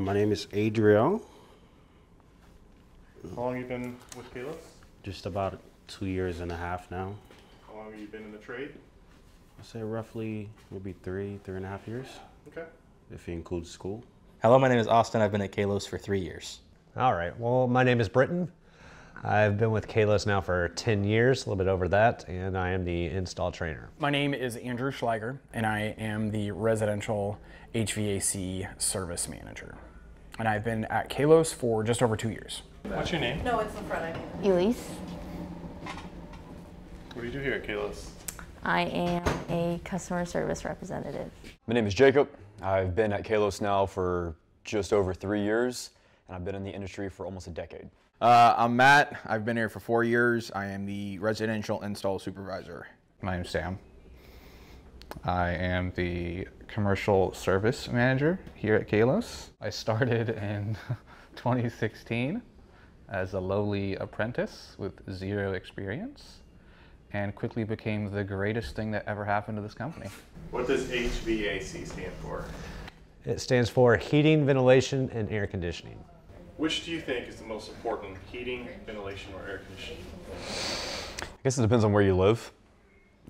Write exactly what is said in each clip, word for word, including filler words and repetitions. Uh, my name is Adriel. How long have you been with Kalos? Just about two years and a half now. How long have you been in the trade? I'd say roughly maybe three, three and a half years. Okay. If you include school. Hello, my name is Austin. I've been at Kalos for three years. All right. Well, my name is Britton. I've been with Kalos now for ten years, a little bit over that, and I am the install trainer. My name is Andrew Schlager, and I am the residential H V A C service manager. And I've been at Kalos for just over two years. What's your name? No, it's in front of you. Elise. What do you do here at Kalos? I am a customer service representative. My name is Jacob. I've been at Kalos now for just over three years, and I've been in the industry for almost a decade. Uh, I'm Matt. I've been here for four years. I am the residential install supervisor. My name's Sam. I am the commercial service manager here at Kalos. I started in twenty sixteen as a lowly apprentice with zero experience, and quickly became the greatest thing that ever happened to this company. What does H V A C stand for? It stands for heating, ventilation, and air conditioning. Which do you think is the most important, heating, ventilation, or air conditioning? I guess it depends on where you live.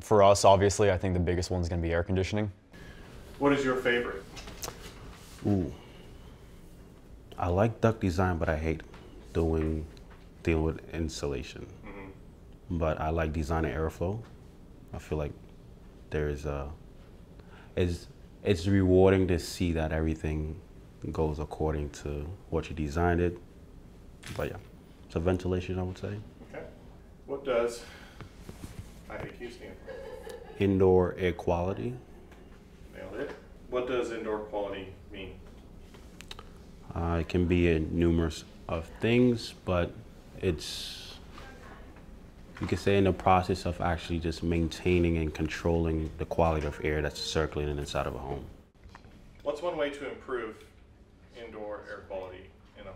For us, obviously, I think the biggest one's gonna be air conditioning. What is your favorite? Ooh, I like duct design, but I hate doing, dealing with insulation. But I like design and airflow. I feel like there's a, it's, it's rewarding to see that everything goes according to what you designed it. But yeah, so ventilation, I would say. Okay. What does I B Q stand for? Indoor air quality. Nailed it. What does indoor quality mean? Uh, it can be in numerous of things, but it's, you could say in the process of actually just maintaining and controlling the quality of air that's circulating inside of a home. What's one way to improve indoor air quality in a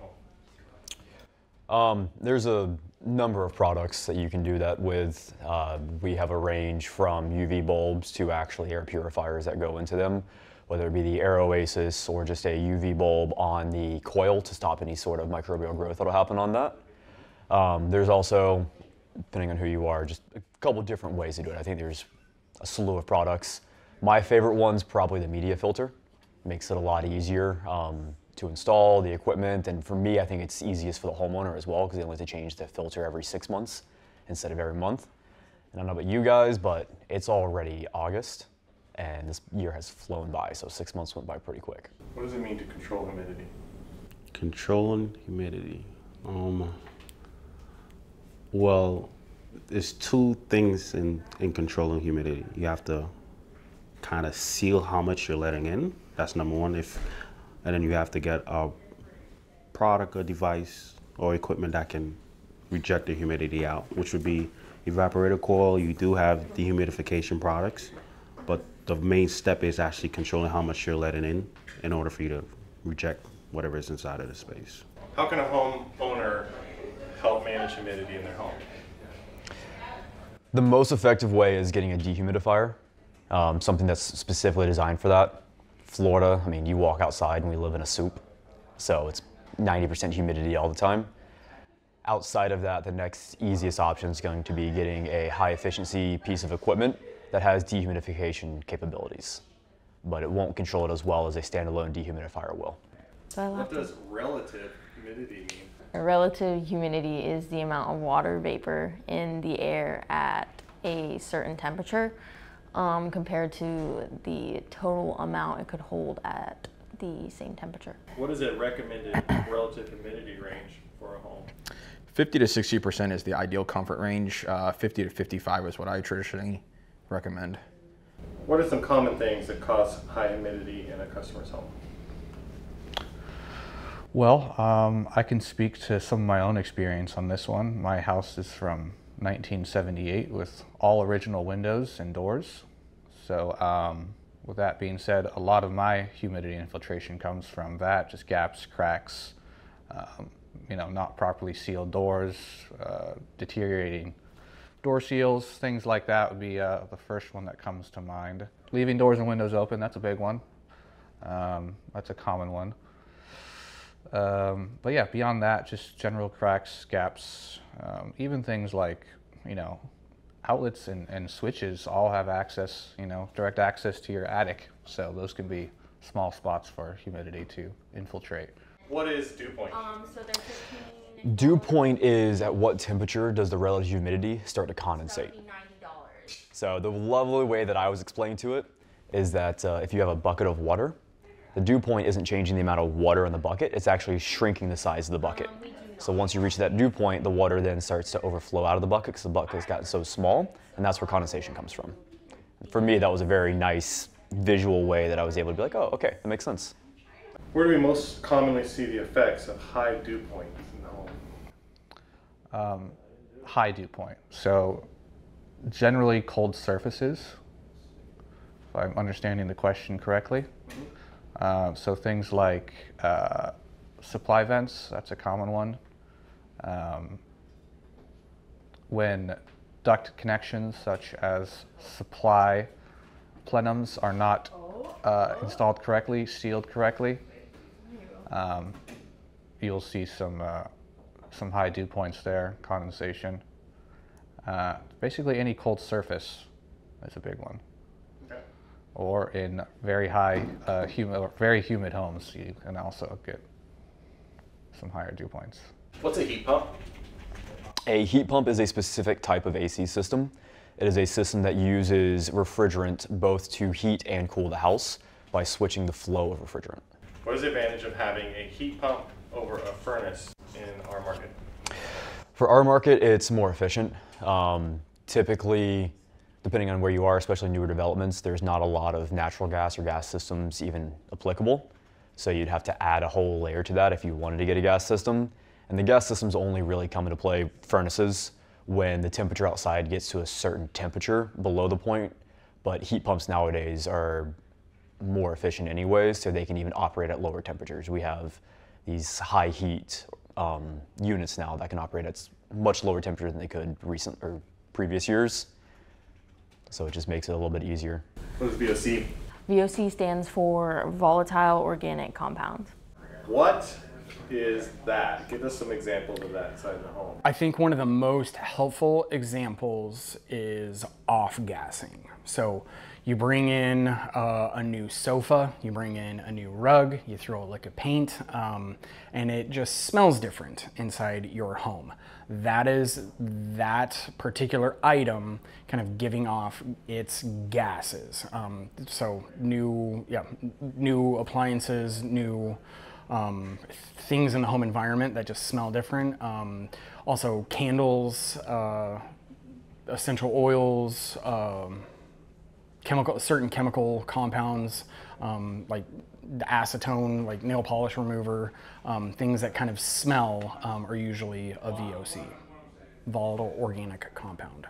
home? Um, there's a number of products that you can do that with. Uh, we have a range from U V bulbs to actually air purifiers that go into them, whether it be the Air Oasis or just a U V bulb on the coil to stop any sort of microbial growth that'll happen on that. Um, there's also, depending on who you are, just a couple different ways to do it. I think there's a slew of products. My favorite one's probably the media filter. Makes it a lot easier um, to install the equipment. And for me, I think it's easiest for the homeowner as well, because they only have to change the filter every six months instead of every month. And I don't know about you guys, but it's already August and this year has flown by. So six months went by pretty quick. What does it mean to control humidity? Controlling humidity. Um, Well, there's two things in, in controlling humidity. You have to kind of seal how much you're letting in. That's number one. If, and then you have to get a product or device or equipment that can reject the humidity out, which would be evaporator coil. You do have dehumidification products, but the main step is actually controlling how much you're letting in in order for you to reject whatever is inside of the space. How can a homeowner help manage humidity in their home? The most effective way is getting a dehumidifier, um, something that's specifically designed for that. Florida, I mean, you walk outside and we live in a soup, so it's ninety percent humidity all the time. Outside of that, the next easiest option is going to be getting a high efficiency piece of equipment that has dehumidification capabilities, but it won't control it as well as a standalone dehumidifier will. What does relative humidity mean? Relative humidity is the amount of water vapor in the air at a certain temperature um, compared to the total amount it could hold at the same temperature. What is a recommended relative humidity range for a home? fifty to sixty percent is the ideal comfort range. Uh, fifty to fifty-five is what I traditionally recommend. What are some common things that cause high humidity in a customer's home? Well, um, I can speak to some of my own experience on this one. My house is from nineteen seventy-eight with all original windows and doors. So um, with that being said, a lot of my humidity infiltration comes from that, just gaps, cracks, um, you know, not properly sealed doors, uh, deteriorating door seals, things like that would be uh, the first one that comes to mind. Leaving doors and windows open, that's a big one. Um, that's a common one. Um, but yeah, beyond that, just general cracks, gaps, um, even things like, you know, outlets and, and switches all have access, you know, direct access to your attic. So those can be small spots for humidity to infiltrate. What is dew point? Um, so there's fifteen... Dew point is at what temperature does the relative humidity start to condensate? So the lovely way that I was explaining to it is that uh, if you have a bucket of water, the dew point isn't changing the amount of water in the bucket, it's actually shrinking the size of the bucket. Um, so once you reach that dew point, the water then starts to overflow out of the bucket because the bucket's gotten so small, and that's where condensation comes from. For me, that was a very nice visual way that I was able to be like, oh, okay, that makes sense. Where do we most commonly see the effects of high dew points in the home? Um, high dew point. So generally cold surfaces, if I'm understanding the question correctly. Uh, so things like uh, supply vents, that's a common one. Um, when duct connections such as supply plenums are not uh, installed correctly, sealed correctly, um, you'll see some, uh, some high dew points there, condensation. Uh, basically any cold surface is a big one. Or in very high, uh, humid, or very humid homes, you can also get some higher dew points. What's a heat pump? A heat pump is a specific type of A C system. It is a system that uses refrigerant both to heat and cool the house by switching the flow of refrigerant. What is the advantage of having a heat pump over a furnace in our market? For our market, it's more efficient. Um, typically, depending on where you are, especially newer developments, there's not a lot of natural gas or gas systems even applicable. So you'd have to add a whole layer to that if you wanted to get a gas system. And the gas systems only really come into play furnaces when the temperature outside gets to a certain temperature below the point. But heat pumps nowadays are more efficient anyways, so they can even operate at lower temperatures. We have these high heat um, units now that can operate at much lower temperatures than they could recent or previous years. So it just makes it a little bit easier. What is V O C? V O C stands for volatile organic compound. What is that? Give us some examples of that inside the home. I think one of the most helpful examples is off-gassing. So you bring in uh, a new sofa, you bring in a new rug, you throw a lick of paint, um, and it just smells different inside your home. That is that particular item kind of giving off its gases. Um, so new, yeah, new appliances, new um, things in the home environment that just smell different. Um, also candles, uh, essential oils, um, chemical, certain chemical compounds, um, like the acetone, like nail polish remover, um, things that kind of smell um, are usually a V O C, volatile organic compound.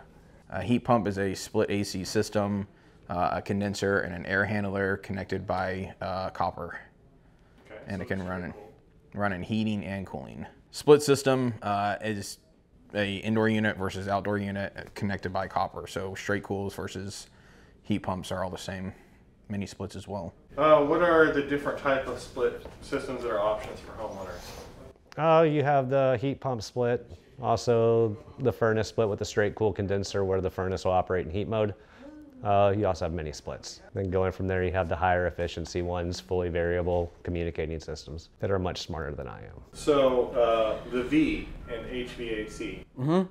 A heat pump is a split A C system, uh, a condenser and an air handler connected by uh, copper. Okay, and so it can run in, run in heating and cooling. Split system uh, is a indoor unit versus outdoor unit connected by copper. So straight cools versus heat pumps are all the same. Mini splits as well. Uh, what are the different type of split systems that are options for homeowners? Uh, you have the heat pump split, also the furnace split with the straight cool condenser where the furnace will operate in heat mode. Uh, you also have mini splits. Then going from there, you have the higher efficiency ones, fully variable communicating systems that are much smarter than I am. So uh, the V in H V A C, mm-hmm.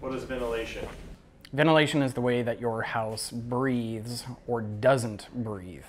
What is ventilation? Ventilation is the way that your house breathes or doesn't breathe.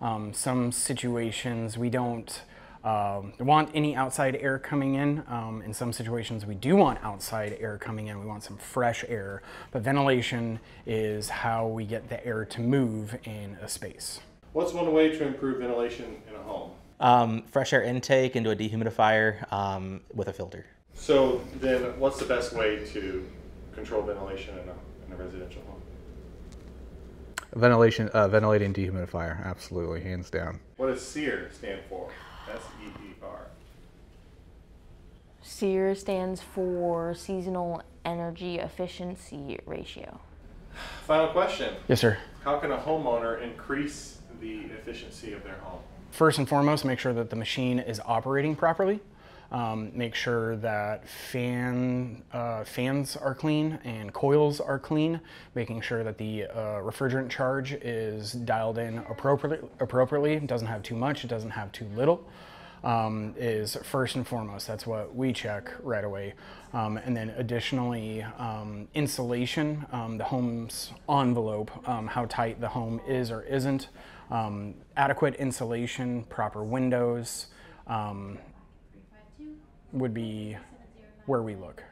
Um, some situations we don't uh, want any outside air coming in. Um, in some situations we do want outside air coming in. We want some fresh air. But ventilation is how we get the air to move in a space. What's one way to improve ventilation in a home? Um, fresh air intake into a dehumidifier um, with a filter. So then what's the best way to control ventilation in a home? In a residential home. Ventilation, uh, ventilating dehumidifier, absolutely, hands down. What does SEER stand for? S E E R. SEER stands for Seasonal Energy Efficiency Ratio. Final question. Yes, sir. How can a homeowner increase the efficiency of their home? First and foremost, make sure that the machine is operating properly. Um, make sure that fan, uh, fans are clean and coils are clean, making sure that the uh, refrigerant charge is dialed in appropriately, appropriately. It doesn't have too much, it doesn't have too little, um, is first and foremost. That's what we check right away. Um, and then additionally, um, insulation, um, the home's envelope, um, how tight the home is or isn't, um, adequate insulation, proper windows, um, would be where we look.